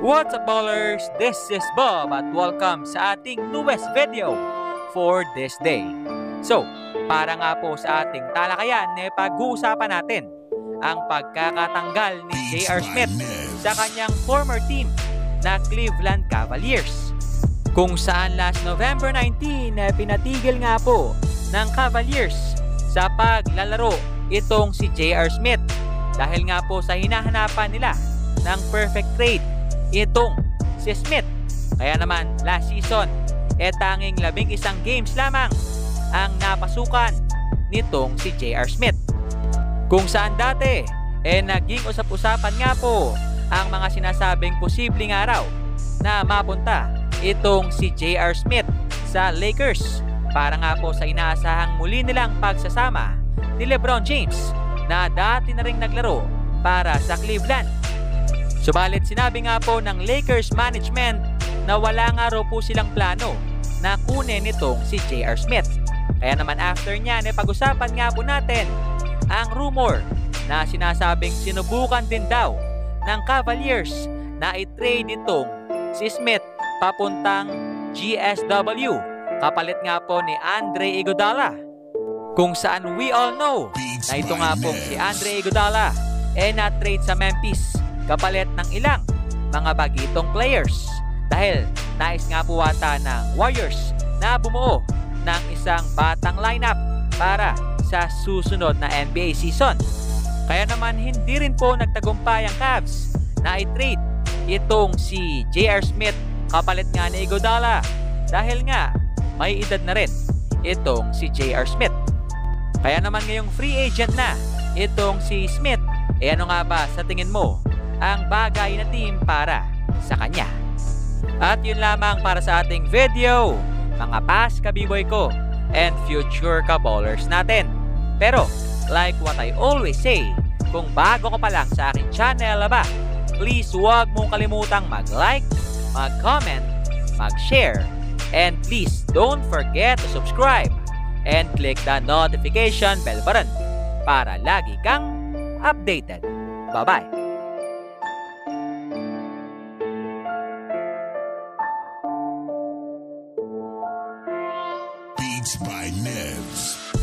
What's up, ballers? This is Bob at welcome sa ating newest video for this day. So, para nga po sa ating talakayan, pag-uusapan natin ang pagkakatanggal ni J.R. Smith sa kanyang former team na Cleveland Cavaliers. Kung saan last November 19, pinatigil nga po ng Cavaliers sa paglalaro itong si J.R. Smith dahil nga po sa hinahanapan nila ng perfect trade itong si Smith. Kaya naman last season, tanging 11 games lamang ang napasukan nitong si J.R. Smith. Kung saan dati, naging usap-usapan nga po ang mga sinasabing posibleng araw na mapunta itong si J.R. Smith sa Lakers para nga po sa inaasahang muli nilang pagsasama ni Lebron James na dati na rin naglaro para sa Cleveland. Subalit sinabi nga po ng Lakers management na wala nga raw po silang plano na kunin itong si J.R. Smith. Kaya naman after niyan, pag-usapan nga po natin ang rumor na sinasabing sinubukan din daw ng Cavaliers na i-trade itong si Smith papuntang GSW kapalit nga po ni Andre Iguodala. Kung saan we all know na ito nga pong si Andre Iguodala na-trade sa Memphis kapalit ng ilang mga bagitong players dahil nais nga po ata ng Warriors na bumuo ng isang batang lineup para sa susunod na NBA season. Kaya naman hindi rin po nagtagumpay ang Cavs na i-trade itong si J.R. Smith kapalit nga ni Iguodala dahil nga may edad na rin itong si J.R. Smith. Kaya naman ngayong free agent na itong si Smith, ano nga ba sa tingin mo ang bagay na team para sa kanya? At yun lamang para sa ating video, mga past kabiboy ko and future kaballers natin. Pero like what I always say, kung bago ka pa lang sa aking channel ba, please huwag mong kalimutang mag-like, mag-comment, mag-share, and please don't forget to subscribe and click the notification bell button para lagi kang updated. Bye-bye! Beats by Nevs.